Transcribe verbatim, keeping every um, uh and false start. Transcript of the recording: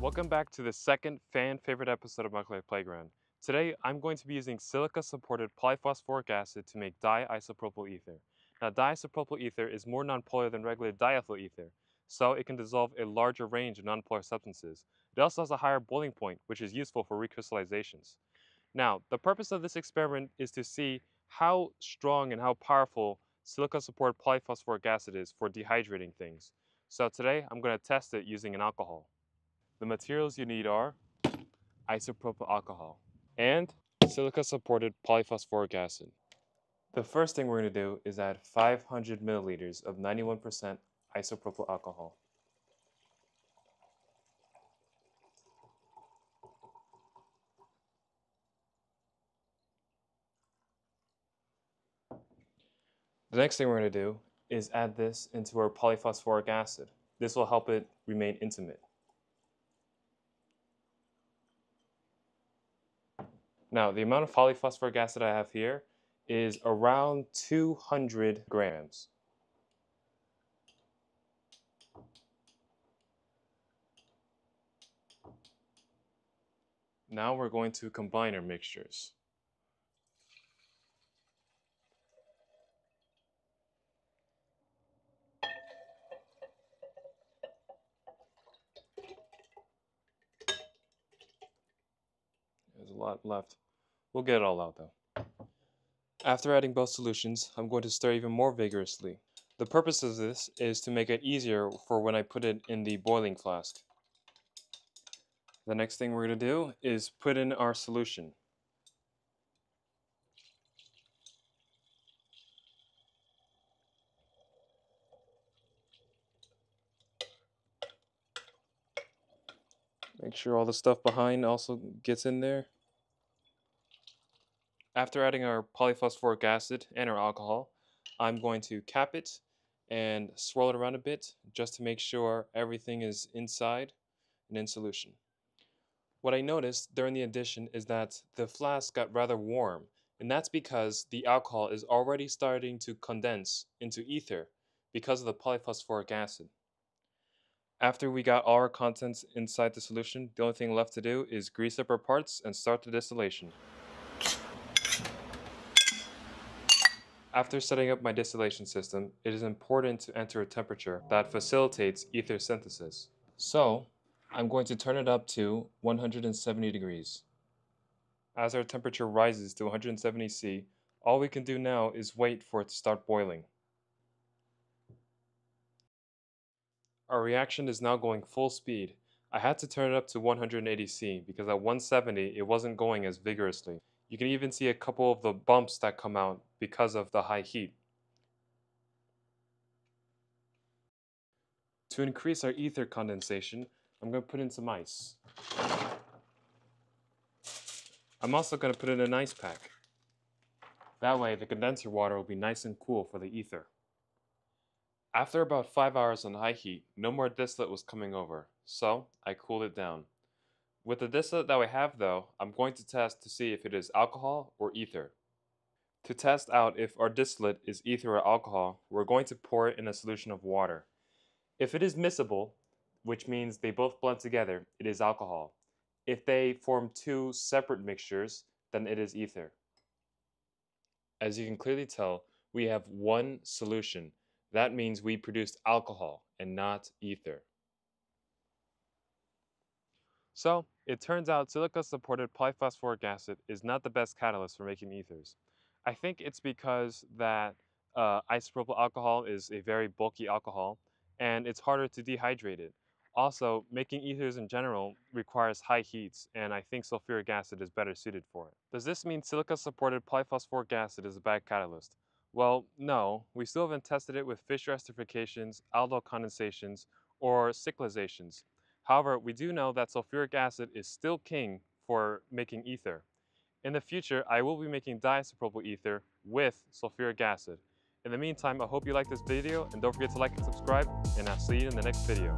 Welcome back to the second fan favorite episode of Molecular Playground. Today I'm going to be using silica-supported polyphosphoric acid to make diisopropyl ether. Now diisopropyl ether is more nonpolar than regular diethyl ether, so it can dissolve a larger range of nonpolar substances. It also has a higher boiling point, which is useful for recrystallizations. Now, the purpose of this experiment is to see how strong and how powerful silica-supported polyphosphoric acid is for dehydrating things. So today, I'm going to test it using an alcohol. The materials you need are isopropyl alcohol and silica-supported polyphosphoric acid. The first thing we're going to do is add five hundred milliliters of ninety-one percent isopropyl alcohol. The next thing we're going to do is add this into our polyphosphoric acid. This will help it remain intimate. Now, the amount of polyphosphoric acid I have here is around two hundred grams. Now we're going to combine our mixtures. There's a lot left. We'll get it all out though. After adding both solutions, I'm going to stir even more vigorously. The purpose of this is to make it easier for when I put it in the boiling flask. The next thing we're going to do is put in our solution. Make sure all the stuff behind also gets in there. After adding our polyphosphoric acid and our alcohol, I'm going to cap it and swirl it around a bit just to make sure everything is inside and in solution. What I noticed during the addition is that the flask got rather warm, and that's because the alcohol is already starting to condense into ether because of the polyphosphoric acid. After we got all our contents inside the solution, the only thing left to do is grease up our parts and start the distillation. After setting up my distillation system, it is important to enter a temperature that facilitates ether synthesis. So, I'm going to turn it up to one hundred seventy degrees. As our temperature rises to one hundred seventy C, all we can do now is wait for it to start boiling. Our reaction is now going full speed. I had to turn it up to one hundred eighty C because at one seventy it wasn't going as vigorously. You can even see a couple of the bumps that come out because of the high heat. To increase our ether condensation, I'm going to put in some ice. I'm also going to put in an ice pack. That way the condenser water will be nice and cool for the ether. After about five hours on high heat, no more distillate was coming over, so I cooled it down. With the distillate that we have though, I'm going to test to see if it is alcohol or ether. To test out if our distillate is ether or alcohol, we're going to pour it in a solution of water. If it is miscible, which means they both blend together, it is alcohol. If they form two separate mixtures, then it is ether. As you can clearly tell, we have one solution. That means we produced alcohol and not ether. So, it turns out silica-supported polyphosphoric acid is not the best catalyst for making ethers. I think it's because that uh, isopropyl alcohol is a very bulky alcohol, and it's harder to dehydrate it. Also, making ethers in general requires high heats, and I think sulfuric acid is better suited for it. Does this mean silica-supported polyphosphoric acid is a bad catalyst? Well, no. We still haven't tested it with Fischer esterifications, aldol condensations, or cyclizations. However, we do know that sulfuric acid is still king for making ether. In the future, I will be making diisopropyl ether with sulfuric acid. In the meantime, I hope you liked this video, and don't forget to like and subscribe, and I'll see you in the next video.